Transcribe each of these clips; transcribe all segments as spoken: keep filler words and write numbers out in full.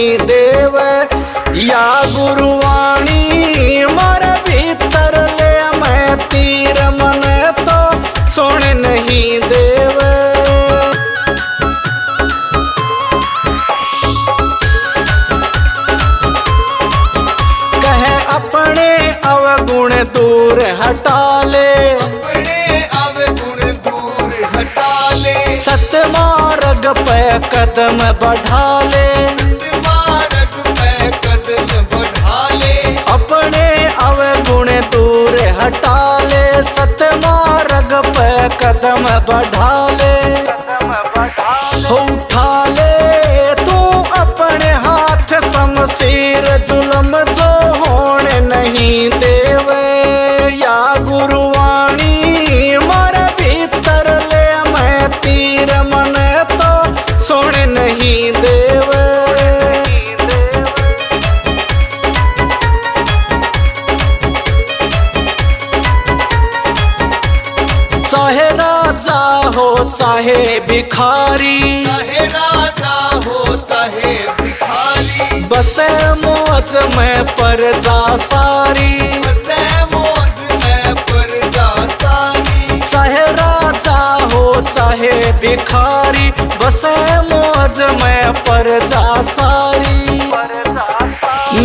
नहीं देव या गुरुवाणी मर भीतर ले मैं तीर मन तो सुन नहीं देव। कहे अपने अवगुण दूर हटा ले, सतमार्ग पे कदम बढ़ा ले, सतमार्ग पे कदम बढ़ा ले, अपने अवगुण दूर हटा ले, सतमार्ग पे कदम बढ़ा ले, कदम बढ़ा ले, उठा ले तू अपने हाथ शमशीर जुलम जो होने नहीं देवे या गुरुवाणी मारे भीतर ले तीर मन तो सुन नहीं देव। चाहे राजा हो चाहे भिखारी, चाहे राजा हो चाहे भिखारी, बसे मौज में परजा सारी, बसे मौज में परजा सारी, चाहे चाहे भिखारी, बसे मौज में परजा सारी,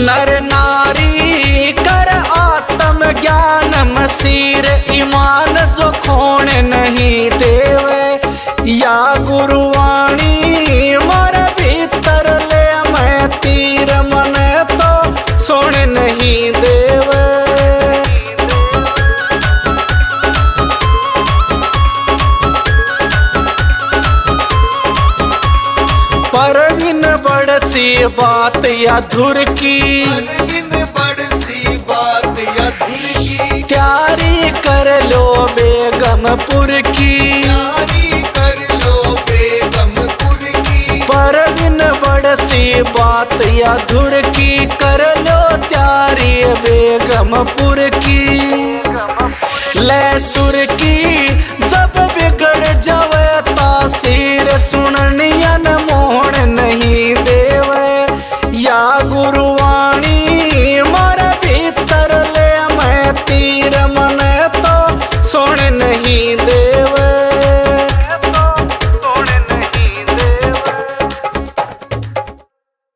नर नारी कर आत्म ज्ञान मसीर ईमान जो खोण नहीं देवे या गुरुवाणी मर भीतर ले मैं तीर मन तो सुन नहीं देवे। परवीन बड़ सी बात अधूर की, परवीन बड़ सी बात अधूर की, तैयारी कर लो बेगमपुर की, तैयारी कर लो बेगमपुर की, परवीन बड़ सी बात अधूर की, कर लो तैयारी बेगमपुर की। लहसुर की जब बिगड़ जावे तासीर सुननियन मोहन नहीं देवे